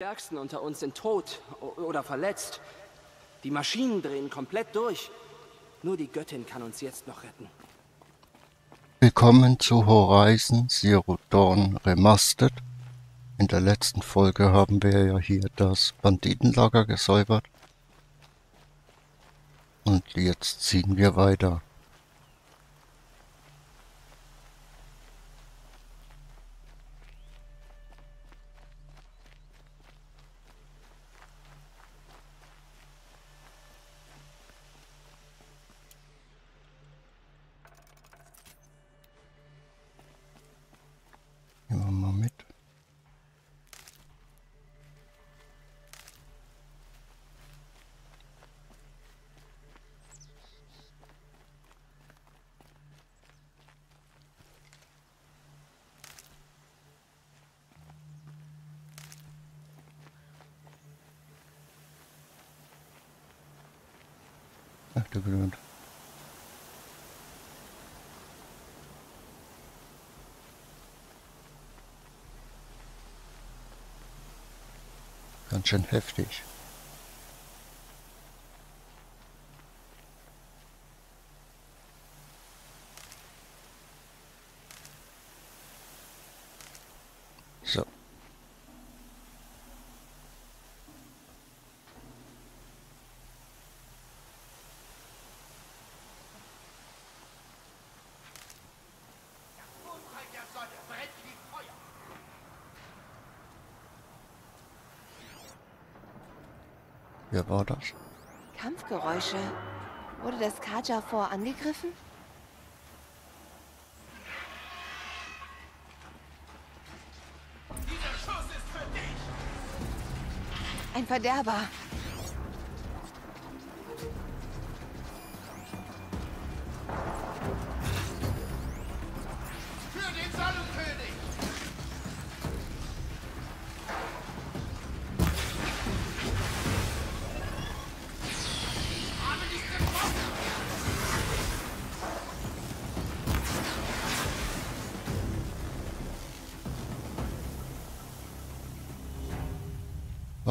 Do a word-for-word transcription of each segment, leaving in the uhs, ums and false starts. Die Stärksten unter uns sind tot oder verletzt. Die Maschinen drehen komplett durch. Nur die Göttin kann uns jetzt noch retten. Willkommen zu Horizon Zero Dawn Remastered. In der letzten Folge haben wir ja hier das Banditenlager gesäubert. Und jetzt ziehen wir weiter. Ganz schön heftig. So. Wer war das? Kampfgeräusche. Wurde das Carjafort angegriffen? Dieser Schuss ist für dich! Ein Verderber.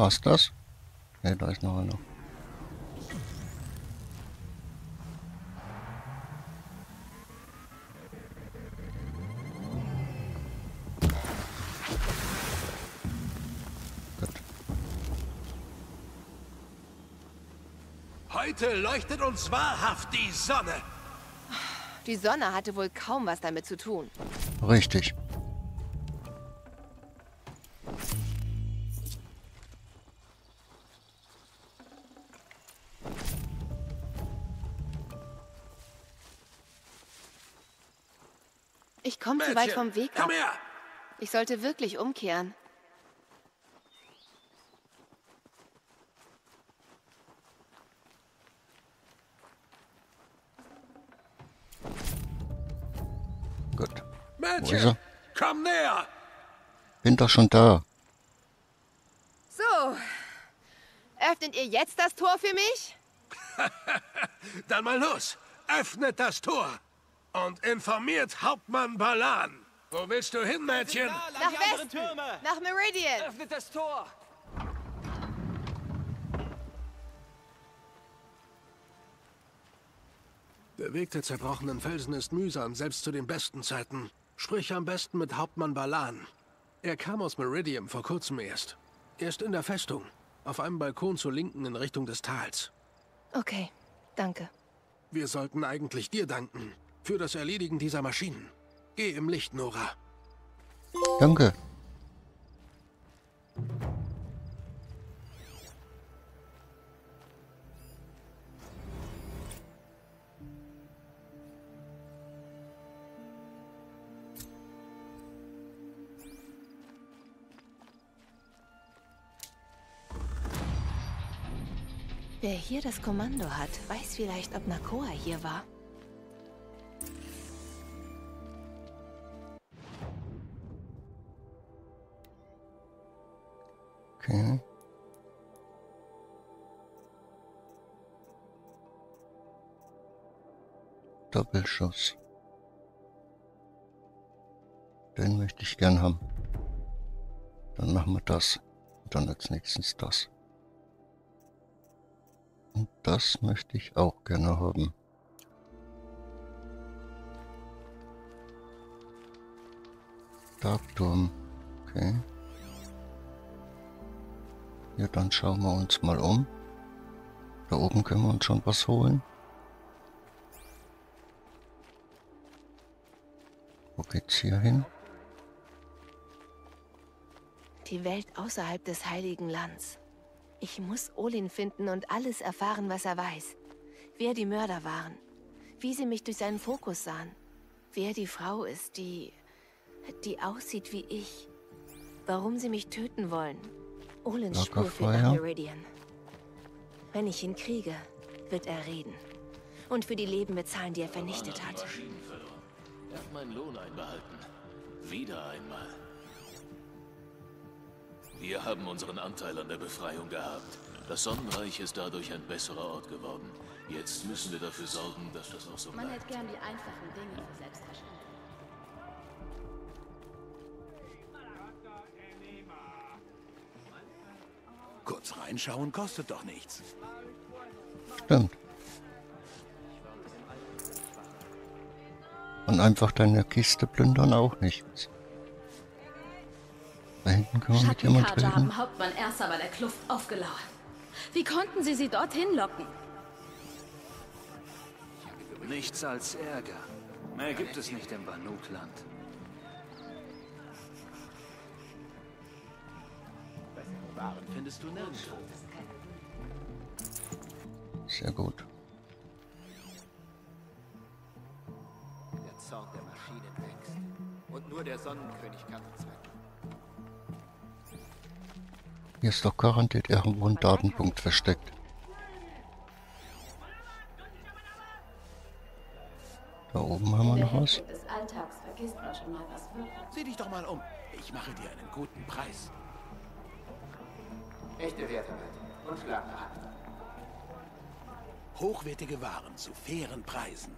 War's das? Ne, da ist noch einer. Gut. Heute leuchtet uns wahrhaft die Sonne. Die Sonne hatte wohl kaum was damit zu tun. Richtig. Ich komme zu weit vom Weg ab. Ich sollte wirklich umkehren. Gut. Mädchen, wo ist er? Komm näher! Bin doch schon da. So. Öffnet ihr jetzt das Tor für mich? Dann mal los. Öffnet das Tor. Und informiert Hauptmann Balan. Wo willst du hin, Mädchen? Nach Westen, nach Meridian. Öffnet das Tor. Der Weg der zerbrochenen Felsen ist mühsam, selbst zu den besten Zeiten. Sprich am besten mit Hauptmann Balan. Er kam aus Meridian vor kurzem erst. Er ist in der Festung, auf einem Balkon zur Linken in Richtung des Tals. Okay, danke. Wir sollten eigentlich dir danken. Für das Erledigen dieser Maschinen. Geh im Licht, Nora. Danke. Wer hier das Kommando hat, weiß vielleicht, ob Nakoa hier war. Okay. Doppelschuss. Den möchte ich gern haben. Dann machen wir das. dann als nächstes das. Und das möchte ich auch gerne haben. Darkturm, okay. Ja, dann schauen wir uns mal um. Da oben können wir uns schon was holen. Wo geht's hier hin? Die Welt außerhalb des Heiligen Lands. Ich muss Olin finden und alles erfahren, was er weiß. Wer die Mörder waren. Wie sie mich durch seinen Fokus sahen. Wer die Frau ist, die... die aussieht wie ich. Warum sie mich töten wollen. Olins Spur führt nach Meridian. Wenn ich ihn kriege, wird er reden. Und für die Leben bezahlen, die er vernichtet hat. Er hat meinen Lohn einbehalten. Wieder einmal. Wir haben unseren Anteil an der Befreiung gehabt. Das Sonnenreich ist dadurch ein besserer Ort geworden. Jetzt müssen wir dafür sorgen, dass das auch so bleibt. Man hätte gern die einfachen Dinge für selbst verstanden. Kurz reinschauen kostet doch nichts. Stimmt. Und einfach deine Kiste plündern auch nichts. Da hinten können wir mit jemand reden. Haben Hauptmann erst aber der Kluft aufgelauert. Wie konnten sie sie dorthin locken? Nichts als Ärger. Mehr gibt es nicht im Banukland. Findest du nirgendwo. Sehr gut. Der Zorn der Maschinen wächst. Und nur der Sonnenkönig kann es wecken. Hier ist doch garantiert irgendwo ein Datenpunkt versteckt. Da oben haben wir noch was. Sieh dich doch mal um. Ich mache dir einen guten Preis. Echte Werte mit und schlagbar. Hochwertige Waren zu fairen Preisen.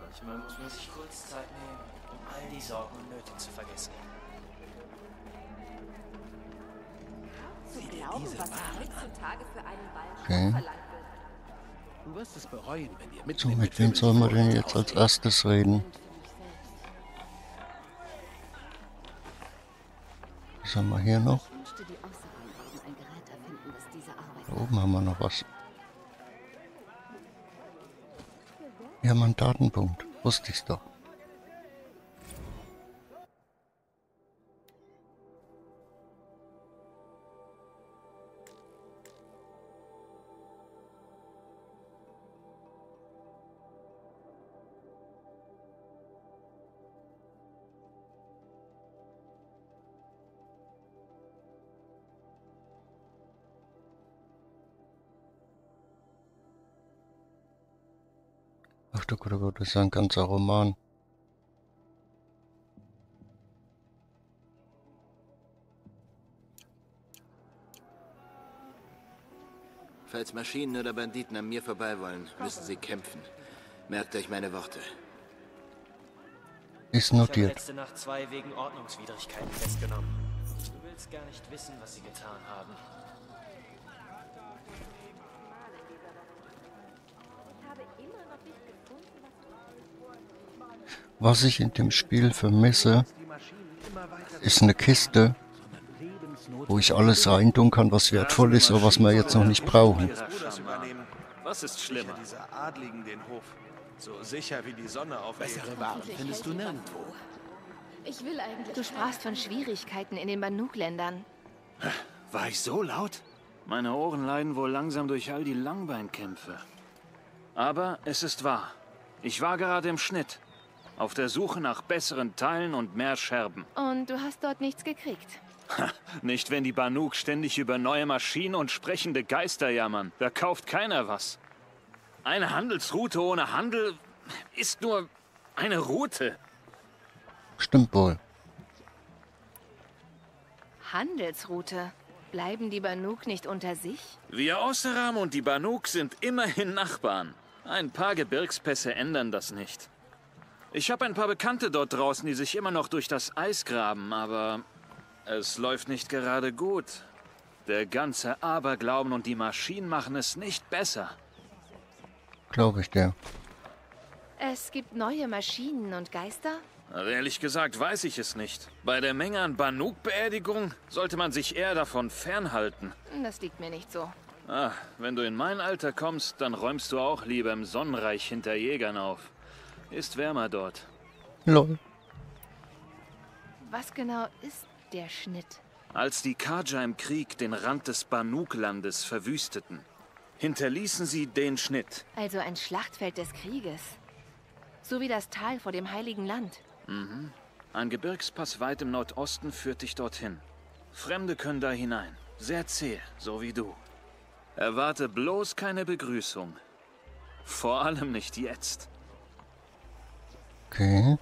Manchmal muss man sich kurz Zeit nehmen, um all die Sorgen und Nöte zu vergessen. Zu glauben, was heutzutage für einen Ball verlangt wird. Du wirst es bereuen, wenn ihr mit. So, mit wem sollen wir denn jetzt als erstes reden? Was haben wir hier noch? Da oben haben wir noch was. Wir haben einen Datenpunkt. Wusste ich's doch. Ach du Gott, das ist ein ganzer Roman. Falls Maschinen oder Banditen an mir vorbei wollen, müssen sie kämpfen. Merkt euch meine Worte. Ist notiert. Ich habe letzte Nacht zwei wegen Ordnungswidrigkeiten festgenommen. Du willst gar nicht wissen, was sie getan haben. Was ich in dem Spiel vermisse, ist eine Kiste, wo ich alles reintun kann, was wertvoll ist oder was wir jetzt noch nicht brauchen. Was ist schlimmer? Dieser Adligen den Hof, so sicher wie die Sonne auf bessere Waren findest du nirgendwo. Ich will eigentlich. Du sprachst von Schwierigkeiten in den Banuk-Ländern. War ich so laut? Meine Ohren leiden wohl langsam durch all die Langbeinkämpfe. Aber es ist wahr. Ich war gerade im Schnitt. Auf der Suche nach besseren Teilen und mehr Scherben. Und du hast dort nichts gekriegt? Ha, nicht, wenn die Banuk ständig über neue Maschinen und sprechende Geister jammern. Da kauft keiner was. Eine Handelsroute ohne Handel ist nur eine Route. Stimmt wohl. Handelsroute? Bleiben die Banuk nicht unter sich? Wir Oseram und die Banuk sind immerhin Nachbarn. Ein paar Gebirgspässe ändern das nicht. Ich habe ein paar Bekannte dort draußen, die sich immer noch durch das Eis graben, aber Es läuft nicht gerade gut. Der ganze Aberglauben und die Maschinen machen es nicht besser. Glaube ich dir. Es gibt neue Maschinen und Geister? Also ehrlich gesagt weiß ich es nicht. Bei der Menge an Banuk-Beerdigungen sollte man sich eher davon fernhalten. Das liegt mir nicht so. Ach, wenn du in mein Alter kommst, dann räumst du auch lieber im Sonnenreich hinter Jägern auf. Ist wärmer dort. Lol. Was genau ist der Schnitt? Als die Carja im Krieg den Rand des Banuk-Landes verwüsteten, hinterließen sie den Schnitt. Also ein Schlachtfeld des Krieges. So wie das Tal vor dem Heiligen Land. Mhm. Ein Gebirgspass weit im Nordosten führt dich dorthin. Fremde können da hinein. Sehr zäh, so wie du. Erwarte bloß keine Begrüßung. Vor allem nicht jetzt. Okay.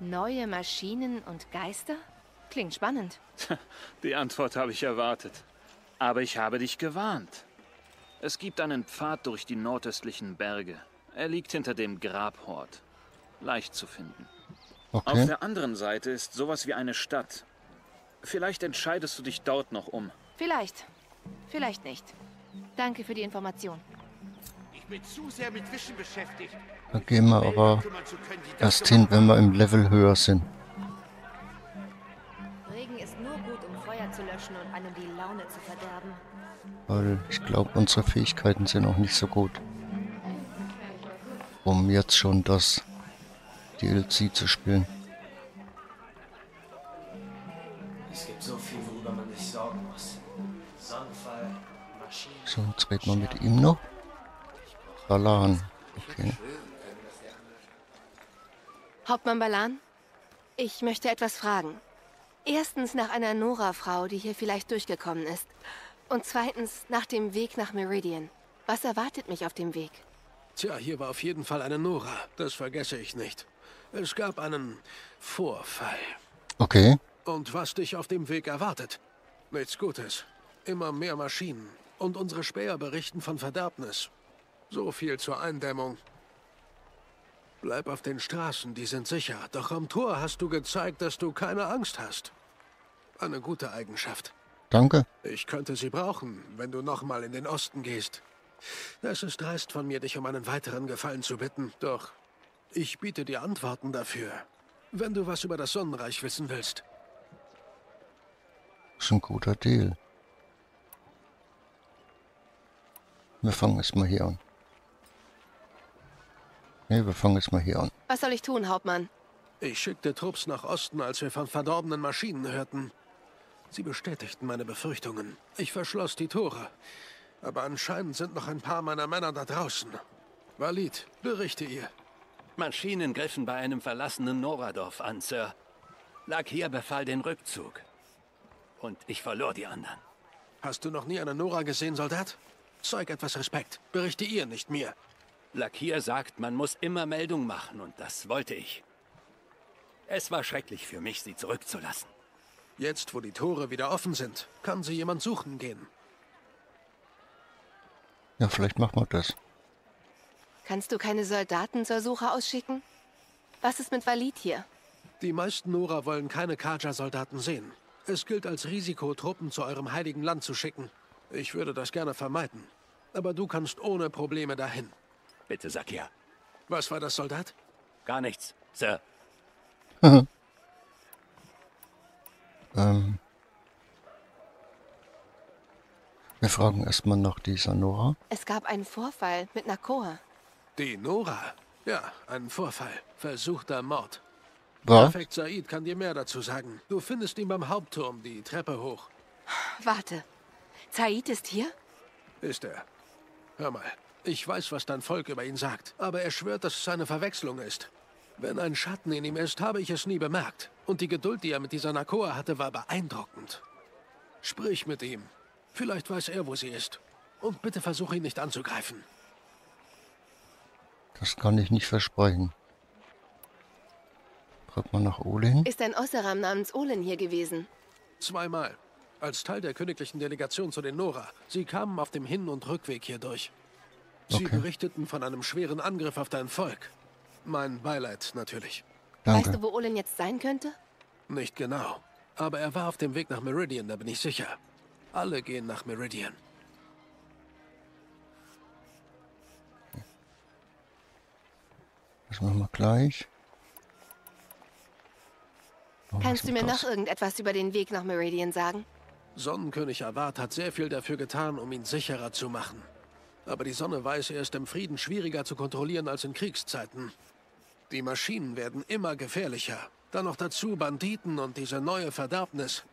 Neue Maschinen und Geister? Klingt spannend. Die Antwort habe ich erwartet. Aber ich habe dich gewarnt. Es gibt einen Pfad durch die nordöstlichen Berge. Er liegt hinter dem Grabhort. Leicht zu finden. Okay. Auf der anderen Seite ist sowas wie eine Stadt. Vielleicht entscheidest du dich dort noch um. Vielleicht. Vielleicht nicht. Danke für die Information. Ich bin zu sehr mit Wischen beschäftigt. Da gehen wir aber erst hin, wenn wir im Level höher sind. Regen ist nur gut, um Feuer zu löschen und einem die Laune zu verderben. Weil ich glaube, unsere Fähigkeiten sind auch nicht so gut. Um jetzt schon das D L C zu spielen. Es gibt so viel, worüber man sich sorgen muss. Sonnenfall, Maschinen. So, jetzt reden wir mit ihm noch. Balan. Okay. Hauptmann Balan, ich möchte etwas fragen. Erstens nach einer Nora-Frau, die hier vielleicht durchgekommen ist. Und zweitens nach dem Weg nach Meridian. Was erwartet mich auf dem Weg? Tja, hier war auf jeden Fall eine Nora. Das vergesse ich nicht. Es gab einen Vorfall. Okay. Und was dich auf dem Weg erwartet? Nichts Gutes. Immer mehr Maschinen. Und unsere Späher berichten von Verderbnis. So viel zur Eindämmung. Bleib auf den Straßen, die sind sicher. Doch am Tor hast du gezeigt, dass du keine Angst hast. Eine gute Eigenschaft. Danke. Ich könnte sie brauchen, wenn du nochmal in den Osten gehst. Es ist dreist von mir, dich um einen weiteren Gefallen zu bitten, doch ich biete dir Antworten dafür, wenn du was über das Sonnenreich wissen willst. Das ist ein guter Deal. Wir fangen jetzt mal hier an. Ne, wir fangen jetzt mal hier an. Was soll ich tun, Hauptmann? Ich schickte Trupps nach Osten, als wir von verdorbenen Maschinen hörten. Sie bestätigten meine Befürchtungen. Ich verschloss die Tore. Aber anscheinend sind noch ein paar meiner Männer da draußen. Walid, berichte ihr. Maschinen griffen bei einem verlassenen Noradorf an, Sir. Lag hier befahl den Rückzug. Und ich verlor die anderen. Hast du noch nie eine Nora gesehen, Soldat? Zeig etwas Respekt. Berichte ihr, nicht mir. Lakir sagt, man muss immer Meldung machen und das wollte ich. Es war schrecklich für mich, sie zurückzulassen. Jetzt, wo die Tore wieder offen sind, kann sie jemand suchen gehen. Ja, vielleicht machen wir das. Kannst du keine Soldaten zur Suche ausschicken? Was ist mit Walid hier? Die meisten Nora wollen keine Carja-Soldaten sehen. Es gilt als Risiko, Truppen zu eurem heiligen Land zu schicken. Ich würde das gerne vermeiden. Aber du kannst ohne Probleme dahin. Bitte sag ja. Was war das, Soldat? Gar nichts, Sir. ähm. Wir fragen erstmal nach dieser Nora. Es gab einen Vorfall mit Nakoa. Die Nora? Ja, einen Vorfall. Versuchter Mord. Was? Perfekt, Said kann dir mehr dazu sagen. Du findest ihn beim Hauptturm, die Treppe hoch. Warte. Said ist hier? Ist er. Hör mal, ich weiß, was dein Volk über ihn sagt, aber er schwört, dass es eine Verwechslung ist. Wenn ein Schatten in ihm ist, habe ich es nie bemerkt. Und die Geduld, die er mit dieser Nakoa hatte, war beeindruckend. Sprich mit ihm. Vielleicht weiß er, wo sie ist. Und bitte versuche ihn nicht anzugreifen. Das kann ich nicht versprechen. Fragt man nach Olin? Ist ein Oseram namens Olin hier gewesen? Zweimal. Als Teil der königlichen Delegation zu den Nora. Sie kamen auf dem Hin- und Rückweg hier durch. Sie okay. berichteten von einem schweren Angriff auf dein Volk. Mein Beileid natürlich. Danke. Weißt du, wo Olin jetzt sein könnte? Nicht genau. Aber er war auf dem Weg nach Meridian, da bin ich sicher. Alle gehen nach Meridian. Das machen wir gleich. Oh, kannst du mir das? noch irgendetwas über den Weg nach Meridian sagen? Sonnenkönig Avad hat sehr viel dafür getan, um ihn sicherer zu machen. Aber die Sonne weiß, er ist im Frieden schwieriger zu kontrollieren als in Kriegszeiten. Die Maschinen werden immer gefährlicher. Dann noch dazu Banditen und diese neue Verderbnis.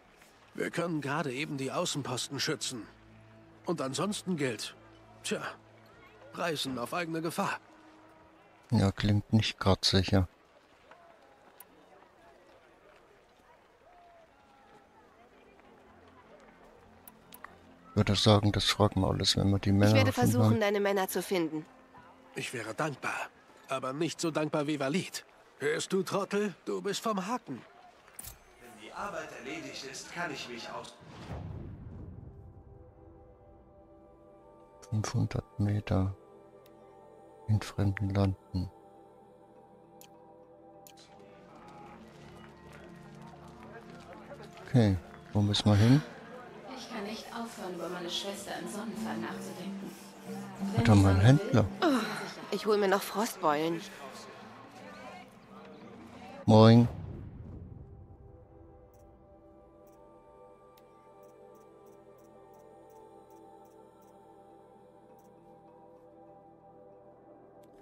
Wir können gerade eben die Außenposten schützen. Und ansonsten gilt, tja, Reisen auf eigene Gefahr. Ja, klingt nicht gerade sicher. Ich würde sagen, das fragen wir alles, wenn wir die Männer. Ich werde versuchen, haben. deine Männer zu finden. Ich wäre dankbar, aber nicht so dankbar wie Valid. Hörst du, Trottel? Du bist vom Haken. Wenn die Arbeit erledigt ist, kann ich mich aus... fünfhundert Meter in fremden Landen. Okay, wo müssen wir hin? Ich kann nicht aufhören, über meine Schwester im Sonnenfall nachzudenken. Alter, mein Händler. Oh, ich hole mir noch Frostbeulen. Moin.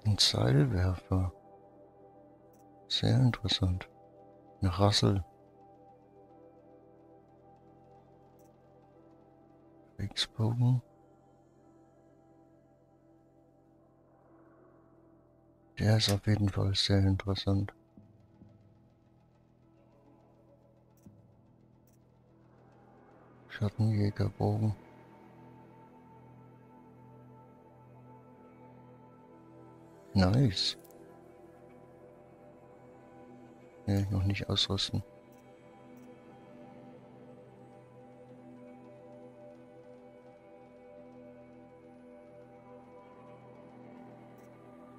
Ein Seilwerfer. Sehr interessant. Eine Rassel. Kriegsbogen. Der ist auf jeden Fall sehr interessant. Schattenjägerbogen. Nice. Ne, noch nicht ausrüsten.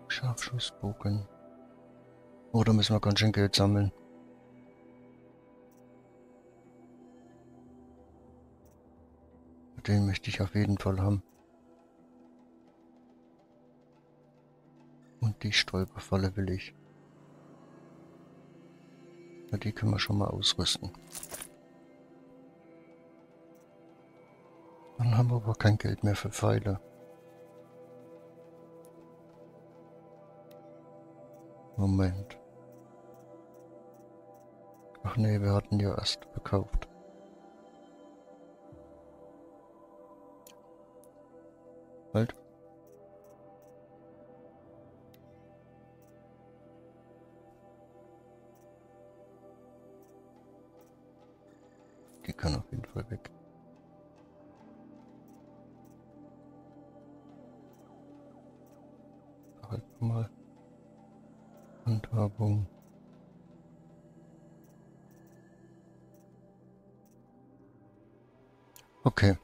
Scharfschussbogen. Oh, da müssen wir ganz schön Geld sammeln. Den möchte ich auf jeden Fall haben. Und die Stolperfalle will ich. Ja, die können wir schon mal ausrüsten. Dann haben wir aber kein Geld mehr für Pfeile. Moment. Ach nee, wir hatten ja erst gekauft. Halt. Die kann auf jeden Fall weg. Halt mal. Handhabung. Okay.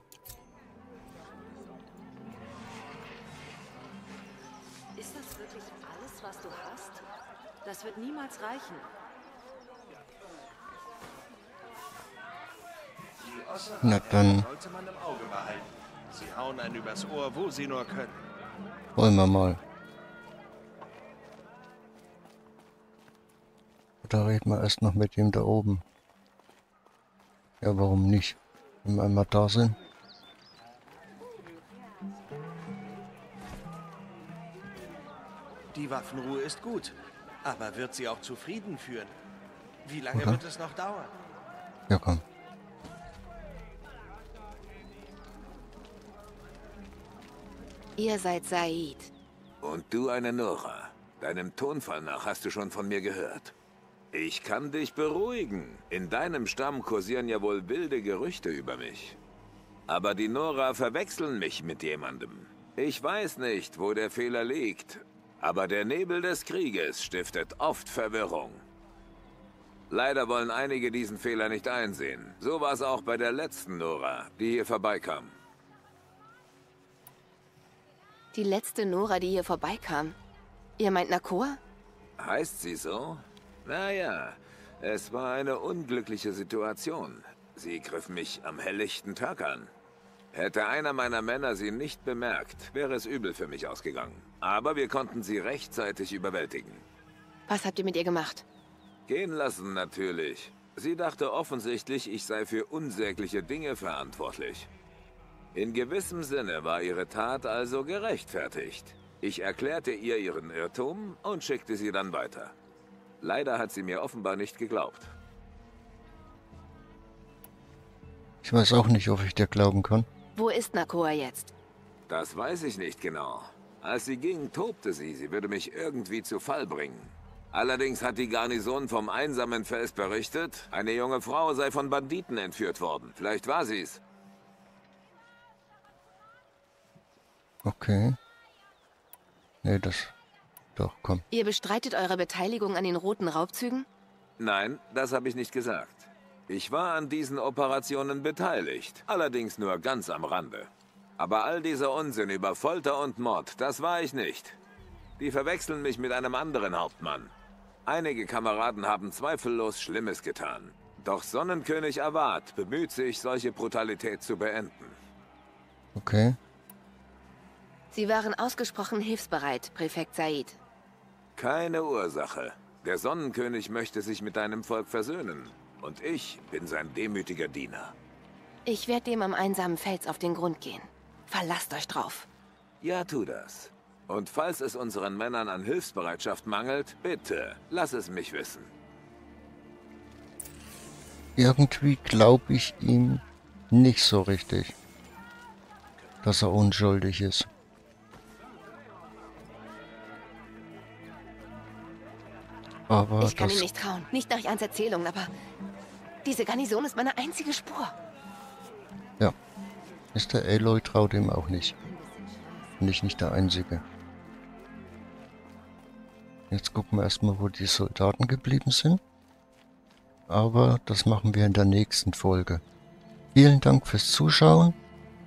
Das wird niemals reichen. Die Oseram sollte man im Auge behalten. Sie hauen einen übers Ohr, wo sie nur können. Wollen wir mal. Da reden wir erst noch mit dem da oben. Ja, warum nicht? Wenn wir einmal da sind. Die Waffenruhe ist gut. Aber wird sie auch zufrieden führen? Wie lange Oder? wird es noch dauern? Ja, komm. Ihr seid Said. Und du eine Nora. Deinem Tonfall nach hast du schon von mir gehört. Ich kann dich beruhigen. In deinem Stamm kursieren ja wohl wilde Gerüchte über mich. Aber die Nora verwechseln mich mit jemandem. Ich weiß nicht, wo der Fehler liegt. Aber der Nebel des Krieges stiftet oft Verwirrung. Leider wollen einige diesen Fehler nicht einsehen. So war es auch bei der letzten Nora, die hier vorbeikam. Die letzte Nora, die hier vorbeikam? Ihr meint Nakoa? Heißt sie so? Naja, Es war eine unglückliche Situation. Sie griff mich am helllichten Tag an. Hätte einer meiner Männer sie nicht bemerkt, wäre es übel für mich ausgegangen. Aber wir konnten sie rechtzeitig überwältigen. Was habt ihr mit ihr gemacht? Gehen lassen, natürlich. Sie dachte offensichtlich, ich sei für unsägliche Dinge verantwortlich. In gewissem Sinne war ihre Tat also gerechtfertigt. Ich erklärte ihr ihren Irrtum und schickte sie dann weiter. Leider hat sie mir offenbar nicht geglaubt. Ich weiß auch nicht, ob ich dir glauben kann. Wo ist Nakoa jetzt? Das weiß ich nicht genau. Als sie ging, tobte sie, sie würde mich irgendwie zu Fall bringen. Allerdings hat die Garnison vom einsamen Fels berichtet, eine junge Frau sei von Banditen entführt worden. Vielleicht war sie's. Okay. Nee, das... Doch, komm. Ihr bestreitet eure Beteiligung an den roten Raubzügen? Nein, das habe ich nicht gesagt. Ich war an diesen Operationen beteiligt, allerdings nur ganz am Rande. Aber all dieser Unsinn über Folter und Mord, das war ich nicht. Die verwechseln mich mit einem anderen Hauptmann. Einige Kameraden haben zweifellos Schlimmes getan. Doch Sonnenkönig Avad bemüht sich, solche Brutalität zu beenden. Okay. Sie waren ausgesprochen hilfsbereit, Präfekt Said. Keine Ursache. Der Sonnenkönig möchte sich mit deinem Volk versöhnen. Und ich bin sein demütiger Diener. Ich werde dem am einsamen Fels auf den Grund gehen. Verlasst euch drauf. Ja, tu das. Und falls es unseren Männern an Hilfsbereitschaft mangelt, bitte, lass es mich wissen. Irgendwie glaube ich ihm nicht so richtig, dass er unschuldig ist. Aber ich kann ihm nicht trauen, nicht nach Jans Erzählung, aber diese Garnison ist meine einzige Spur. Ja, ist der Aloy traut ihm auch nicht. Und ich nicht der Einzige. Jetzt gucken wir erstmal, wo die Soldaten geblieben sind. Aber das machen wir in der nächsten Folge. Vielen Dank fürs Zuschauen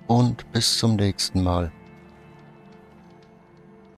und bis zum nächsten Mal.